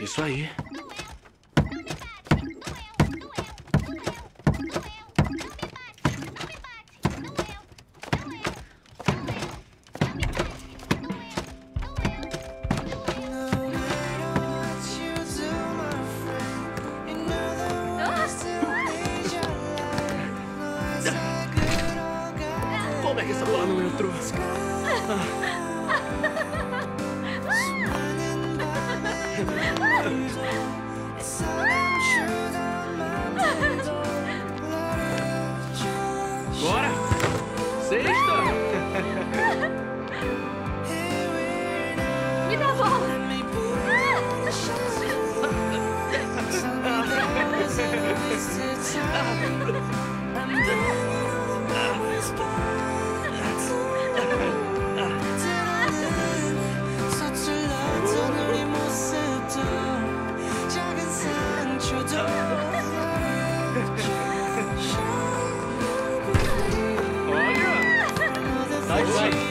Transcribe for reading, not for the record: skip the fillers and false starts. Isso aí. Como é que essa bola não entrou? Bora! Sexta! Me dá a bola! Olha! Sai, sai!